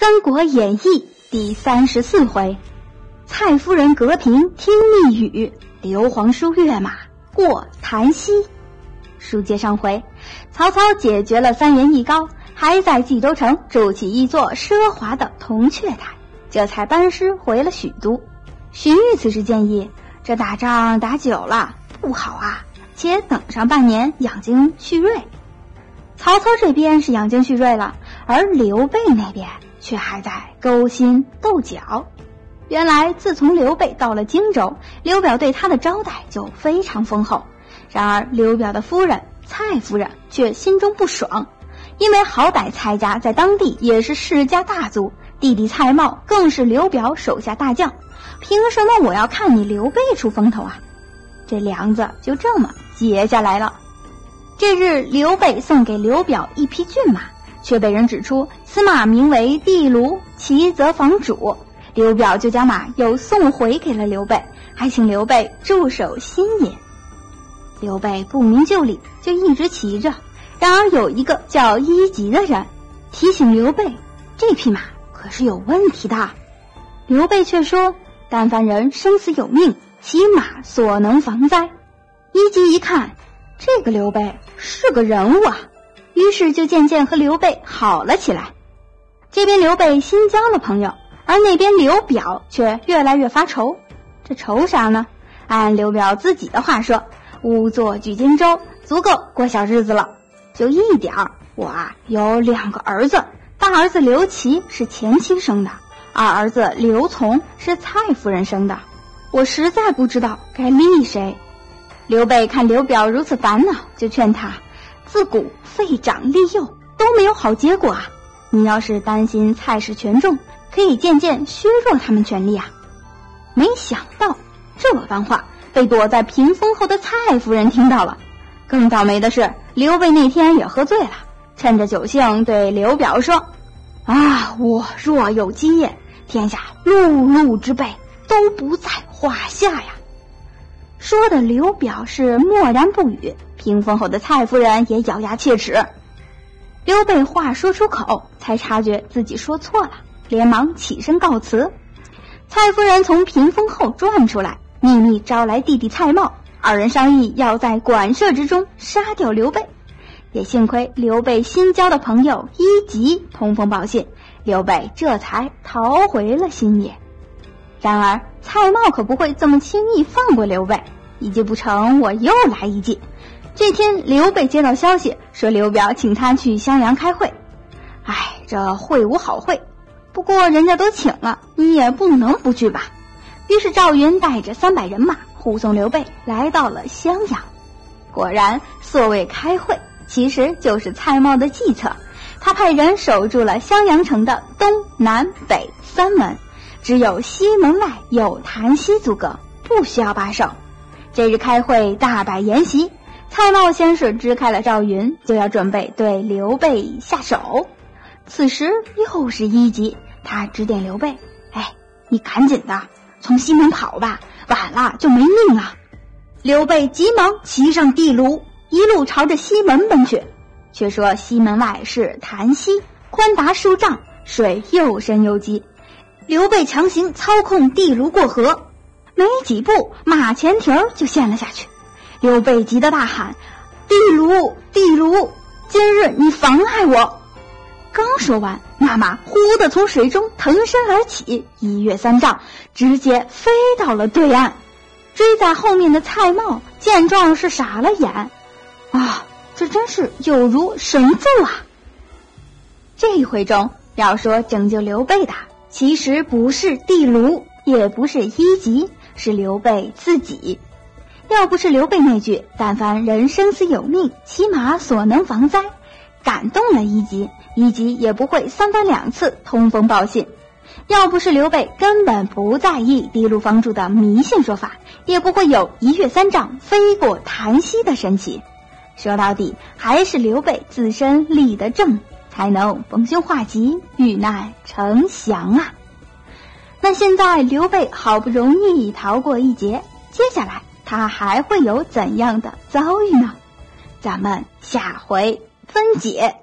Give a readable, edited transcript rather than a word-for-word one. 三国演义第34回，蔡夫人隔屏听密语，刘皇叔跃马过檀溪。书接上回，曹操解决了三人一高，还在冀州城筑起一座奢华的铜雀台，这才班师回了许都。荀彧此时建议，这打仗打久了不好啊，且等上半年养精蓄锐。曹操这边是养精蓄锐了，而刘备那边却还在勾心斗角。原来自从刘备到了荆州，刘表对他的招待就非常丰厚，然而刘表的夫人蔡夫人却心中不爽，因为好歹蔡家在当地也是世家大族，弟弟蔡瑁更是刘表手下大将，凭什么我要看你刘备出风头啊？这梁子就这么结下来了。这日刘备送给刘表一匹骏马，却被人指出此马名为地卢，骑则防主。刘表就将马又送回给了刘备，还请刘备驻守新野。刘备不明就里，就一直骑着。然而有一个叫伊籍的人提醒刘备，这匹马可是有问题的。刘备却说，但凡人生死有命，骑马所能防灾。伊籍一看，这个刘备是个人物啊，于是就渐渐和刘备好了起来。这边刘备新交了朋友，而那边刘表却越来越发愁。这愁啥呢？按刘表自己的话说，仵作举荆州，足够过小日子了。就一点儿，我有2个儿子，大儿子刘琦是前妻生的，二儿子刘琮是蔡夫人生的，我实在不知道该立谁。刘备看刘表如此烦恼，就劝他，自古废长立幼都没有好结果啊，你要是担心蔡氏权重，可以渐渐削弱他们权力啊。没想到这番话被躲在屏风后的蔡夫人听到了，更倒霉的是刘备那天也喝醉了，趁着酒兴对刘表说，我若有基业，天下碌碌之辈都不在话下呀。说的刘表是默然不语，屏风后的蔡夫人也咬牙切齿。刘备话说出口，才察觉自己说错了，连忙起身告辞。蔡夫人从屏风后转出来，秘密招来弟弟蔡瑁，二人商议要在馆舍之中杀掉刘备。也幸亏刘备新交的朋友伊籍通风报信，刘备这才逃回了新野。然而蔡瑁可不会这么轻易放过刘备，一计不成我又来一计。这天刘备接到消息，说刘表请他去襄阳开会。这会无好会，不过人家都请了，你也不能不去吧。于是赵云带着300人马护送刘备来到了襄阳。果然所谓开会，其实就是蔡瑁的计策，他派人守住了襄阳城的东南北3门，只有西门外有檀溪阻隔，不需要把守。这日开会大摆筵席，蔡瑁先是支开了赵云，就要准备对刘备下手。此时又是伊籍，他指点刘备，你赶紧的从西门跑吧，晚了就没命了。刘备急忙骑上地卢，一路朝着西门奔去，却说西门外是檀溪，宽达10丈，水又深又急。刘备强行操控地卢过河，没几步马前蹄就陷了下去。刘备急得大喊，地卢地卢，今日你妨碍我。刚说完，那马忽地从水中腾身而起，一跃3丈，直接飞到了对岸。追在后面的蔡瑁见状是傻了眼，这真是有如神助啊。这一回中要说拯救刘备的，其实不是地卢，也不是伊籍，是刘备自己。要不是刘备那句但凡人生死有命，骑马所能防灾感动了伊籍，伊籍也不会3番2次通风报信。要不是刘备根本不在意地卢方主的迷信说法，也不会有一跃3丈飞过檀溪的神奇。说到底还是刘备自身立得正，才能逢凶化吉，遇难成祥啊。那现在刘备好不容易逃过一劫，接下来他还会有怎样的遭遇呢？咱们下回分解。